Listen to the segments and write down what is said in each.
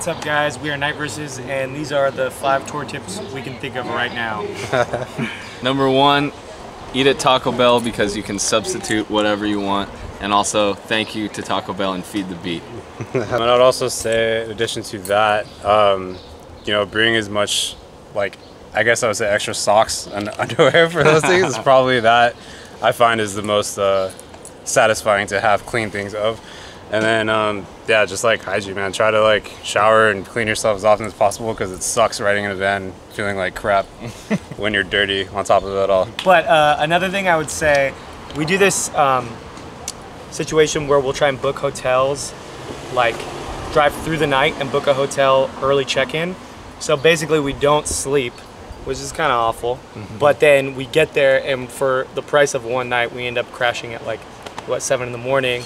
What's up, guys? We are Night Verses, and these are the 5 tour tips we can think of right now. Number 1, eat at Taco Bell because you can substitute whatever you want. And also, thank you to Taco Bell and Feed the Beat. And I'd also say, in addition to that, you know, bring as much, like, I guess I would say extra socks and underwear for those things. It's probably that I find is the most satisfying to have clean things of. And then, yeah, just like hygiene, man. Try to like shower and clean yourself as often as possible because it sucks riding in a van feeling like crap when you're dirty on top of it all. But another thing I would say, we do this situation where we'll try and book hotels, like drive through the night and book a hotel early check-in. So basically we don't sleep, which is kind of awful. Mm-hmm. But then we get there and for the price of one night, we end up crashing at like, what, 7 in the morning.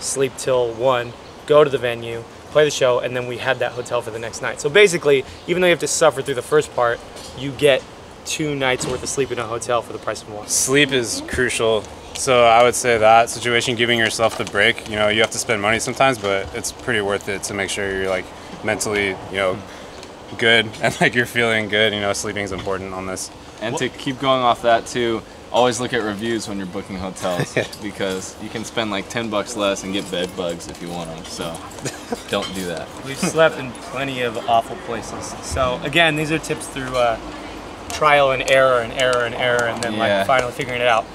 Sleep till 1, go to the venue, play the show, and then we had that hotel for the next night. So basically, even though you have to suffer through the first part, you get 2 nights worth of sleep in a hotel for the price of 1. Sleep is crucial. So I would say that situation, giving yourself the break, you know, you have to spend money sometimes, but it's pretty worth it to make sure you're like mentally, you know, good and like you're feeling good, you know, sleeping is important on this. And to keep going off that too, always look at reviews when you're booking hotels because you can spend like 10 bucks less and get bed bugs if you want them, so don't do that. We've slept in plenty of awful places. So again, these are tips through trial and error and error and error and then like finally figuring it out.